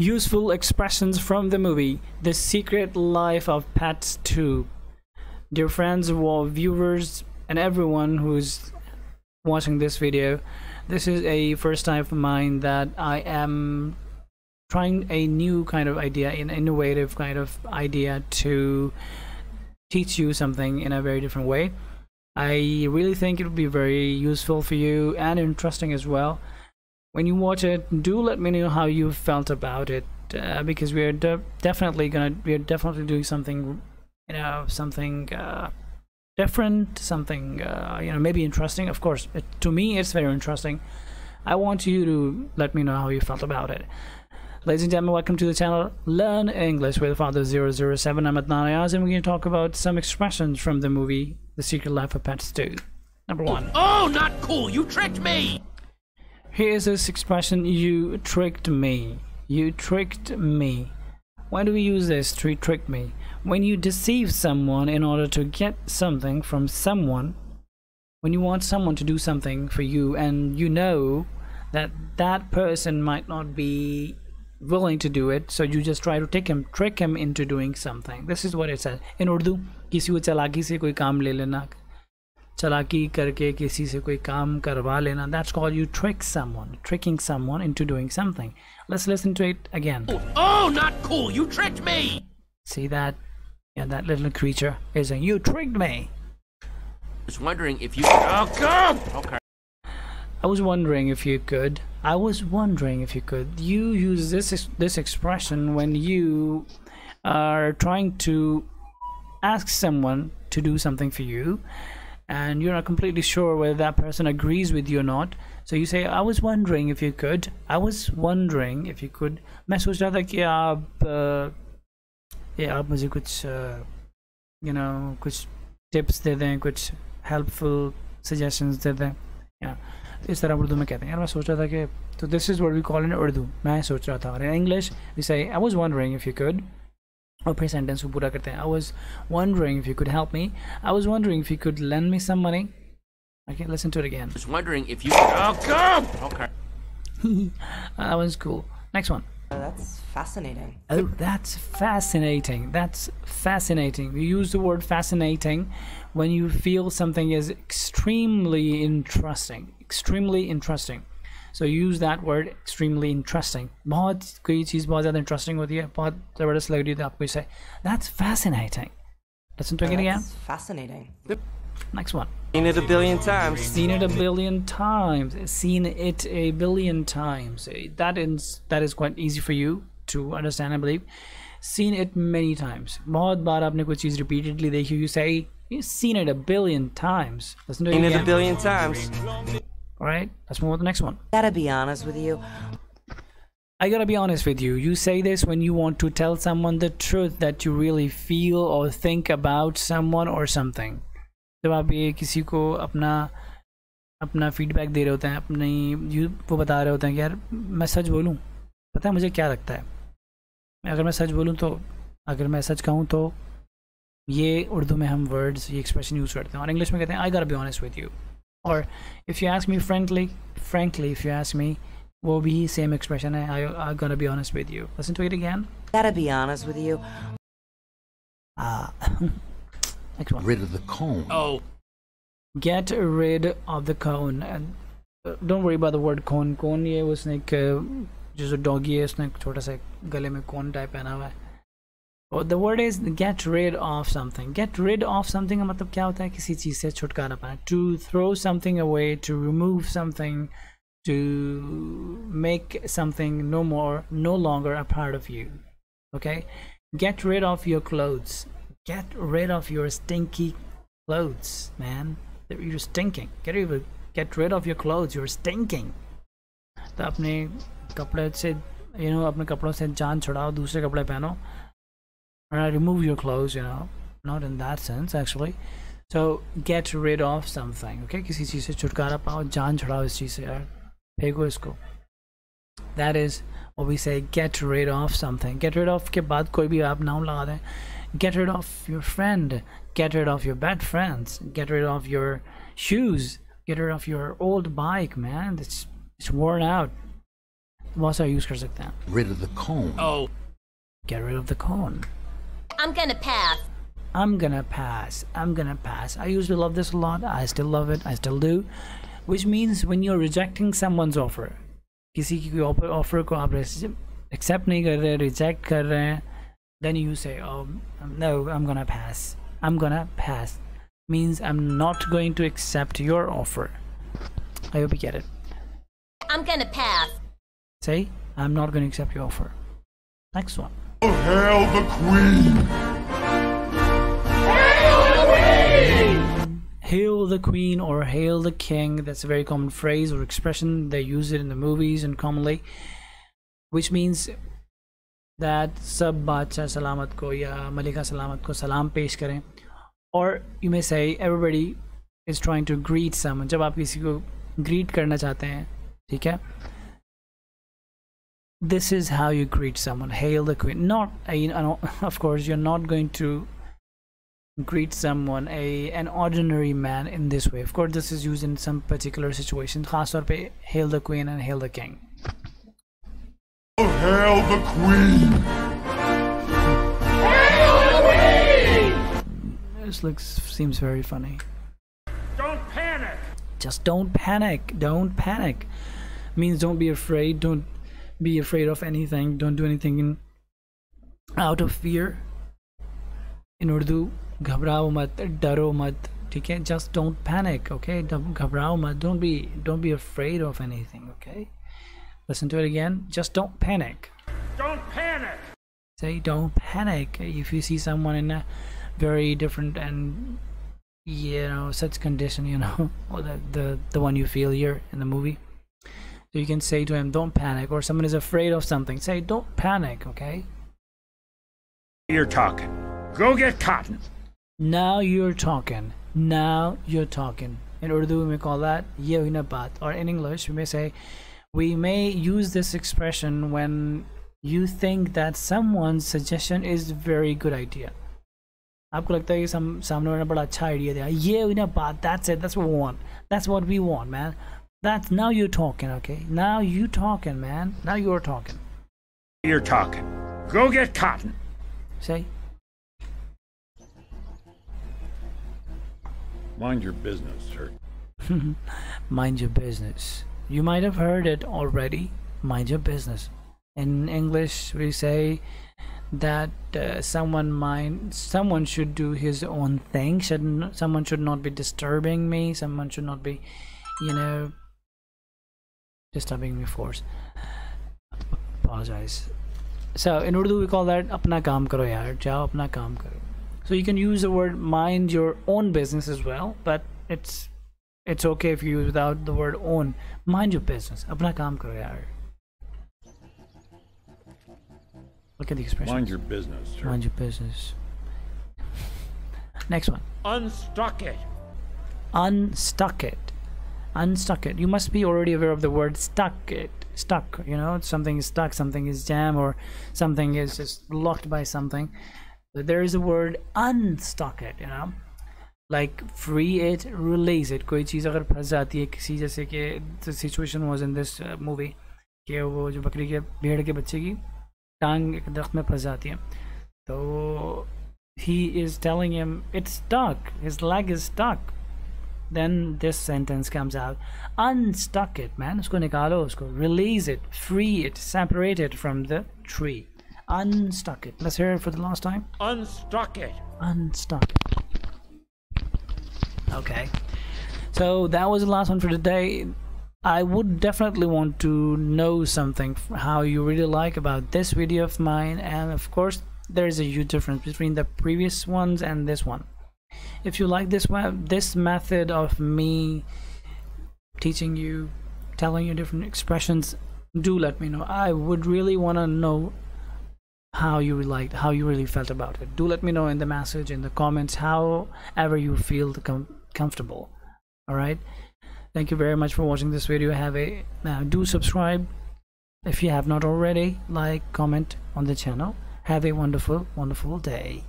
useful expressions from the movie The Secret Life of Pets 2. Dear friends, viewers, and everyone who's watching this video, this is a first time of mine that I am trying a new kind of idea, an innovative kind of idea to teach you something in a very different way. I really think it will be very useful for you and interesting as well. When you watch it, do let me know how you felt about it, because we are definitely doing something, you know, something different, something you know, maybe interesting. Of course, to me, it's very interesting. I want you to let me know how you felt about it. Ladies and gentlemen, welcome to the channel Learn English with Father007. I'm Adnan Ayaz, and we're going to talk about some expressions from the movie The Secret Life of Pets 2. Number one. Oh, not cool! You tricked me. Here's this expression, you tricked me. You tricked me. Why do we use this, to trick me? When you deceive someone in order to get something from someone, when you want someone to do something for you and you know that that person might not be willing to do it, so you just try to trick him into doing something. This is what it says. In Urdu, kisi ko chalaki se koi kaam le lena. Chalaki karke kisi se koi kaam karwa lena. That's called you trick someone, tricking someone into doing something. Let's listen to it again. Oh, not cool! You tricked me! See that? Yeah, that little creature is saying, you tricked me! I was wondering if you could... Oh, God! Okay. I was wondering if you could. I was wondering if you could. You use this expression when you are trying to ask someone to do something for you, and you're not completely sure whether that person agrees with you or not. So you say, I was wondering if you could. I was wondering if you could. मैं सोच रहा था कि आप मुझे कुछ you know, कुछ tips दे दें, कुछ helpful suggestions दे दें. Yeah. इस तरह उर्दू में कहते हैं यार मैं सोच रहा था कि तो this is what we call in Urdu मैं सोच रहा था और in English we say I was wondering if you could और फिर सेंटेंस को पूरा करते हैं I was wondering if you could help me I was wondering if you could lend me some money okay listen to it again I was wondering if you could oh god okay that was cool next one that's fascinating we use the word fascinating when you feel something is extremely interesting so use that word extremely interesting bahut koi cheez bahut zyada interesting hoti hai bahut zabardast lag rahi thi aapko isse that's fascinating listen to it again that's fascinating next one seen it a billion times that is quite easy for you to understand I believe seen it many times bahut baar aapne koi cheez repeatedly dekhi you say you've seen it a billion times listen to it again. Seen it a billion times all right let's move on to the next one I gotta be honest with you you say this when you want to tell someone the truth that you really feel or think about someone or something जब आप ये किसी को अपना feedback दे रहे होते हैं अपनी वो बता रहे होते हैं कि यार मैं सच बोलूं पता है मुझे क्या लगता है अगर मैं सच कहूं तो ये उर्दू में हम वर्ड्स ये एक्सप्रेशन यूज़ करते हैं और इंग्लिश में कहते हैं I got to be honest with you और if you ask me frankly if you ask me वो भी सेम एक्सप्रेशन है I got to be honest with you listen to it again I got to be honest with you Rid of the cone. Oh, get rid of the cone. And don't worry about the word cone. Cone, ये उसने एक जो doggy है उसने छोटा सा गले में cone type पहना हुआ है. Oh, the word is get rid of something. Get rid of something का मतलब क्या होता है किसी चीज से छुटकारा पाना. To throw something away, to remove something, to make something no longer a part of you. Okay, get rid of your clothes. Get rid of your stinky clothes, man. You're stinking. Get rid of your clothes. You're stinking. तो अपने कपड़े से, you know, अपने कपड़ों से जान छुड़ाओ, दूसरे कपड़े पहनो. Remove your clothes, you know. Not in that sense, actually. So get rid of something, okay? किसी चीज़ से छुटकारा पाओ, जान छुड़ाओ इस चीज़ से यार. फेंको इसको. That is what we say. Get rid of something. Get rid of के बाद कोई भी आप noun लगा दें. Get rid of your friend, get rid of your bad friends, get rid of your shoes, get rid of your old bike, man. It's worn out. बहुत सारे use कर सकते हैं. Rid of the cone. Oh. Get rid of the cone. I'm gonna pass. I'm gonna pass. I'm gonna pass. I used to love this a lot. I still love it. I still do. Which means when you're rejecting someone's offer, किसी की offer को आप accept नहीं कर रहे, reject कर रहे हैं, then you say, oh no, I'm gonna pass. I'm gonna pass means I'm not going to accept your offer. I hope you get it. I'm gonna pass. Say, I'm not gonna accept your offer. Next one. Oh, hail the Queen! Hail the Queen! Hail the Queen or hail the King. That's a very common phrase or expression. They use it in the movies and commonly, which means that sab Badshah Salamat ko ya Malika Salamat ko salam pesh karein. Or you may say everybody is trying to greet someone. Jab aap kisi ko greet karna chahte hain, theek hai? This is how you greet someone. Hail the Queen. Not of course you're not going to greet someone an ordinary man in this way. Of course this is used in some particular situations. Khaas taur pe hail the Queen and hail the King. Oh, hail the Queen. Hail the Queen. This seems very funny. Don't panic. Just don't panic. Don't panic means don't be afraid. Don't be afraid of anything. Don't do anything out of fear. In Urdu, ghabrao mat, daro mat. Okay? Just don't panic, okay? Ghabrao mat. Don't be afraid of anything, okay? Listen to it again. Just don't panic. Don't panic. Say don't panic. If you see someone in a very different and such condition, or the one you feel here in the movie. So you can say to him, don't panic, or someone is afraid of something. Say, don't panic, okay? You're talking. Go get cotton. Now you're talking. Now you're talking. In Urdu, we may call that ye hui na baat. Or in English, we may use this expression when you think that someone's suggestion is a very good idea. Aapko lagta hai ki samne wale ne bada acha idea diya. Ye hui na baat. That's it. That's what we want. That's what we want, man. That's now you're talking, okay? Now you talking, man. Now you're talking. You're talking. Go get cotton. Say. Mind your business, sir. Mind your business. You might have heard it already. Mind your business. In English, we say that someone should do his own thing. Someone should not be disturbing me. Someone should not be, disturbing me force. Apologize. So in Urdu we call that apna kaam karo yaar, jao apna kaam karo. So you can use the word mind your own business as well, but it's okay if you use without the word own. Mind your business. Apna kaam karo yaar. Look at the expression. Mind your business, sir. Mind your business. Next one. Unstuck it. Unstuck it. Unstuck it. You must be already aware of the word stuck it. Stuck, something is stuck, something is jammed, or something is just locked by something. So there is a word unstuck it, like free it, release it. कोई चीज़ अगर फंस जाती है किसी, जैसे कि the situation was in this movie कि वो जो बकरी के भेड़ के बच्चे की टांग एक दरख्त में फंस जाती है, तो he is telling him it's stuck, his leg is stuck. Then this sentence comes out. Unstuck it, man. Usko nikalo, usko. Release it, free it, separate it from the tree. Unstuck it. Let's hear it for the last time. Unstuck it. Unstuck it. Okay. So that was the last one for today. I would definitely want to know something, how you really like about this video of mine. And of course, there is a huge difference between the previous ones and this one. If you like this method of me teaching you, telling you different expressions, do let me know. I would really want to know how you really felt about it. Do let me know in the message, in the comments, however you feel comfortable. All right. Thank you very much for watching this video. Do subscribe if you have not already. Like, comment on the channel. Have a wonderful, wonderful day.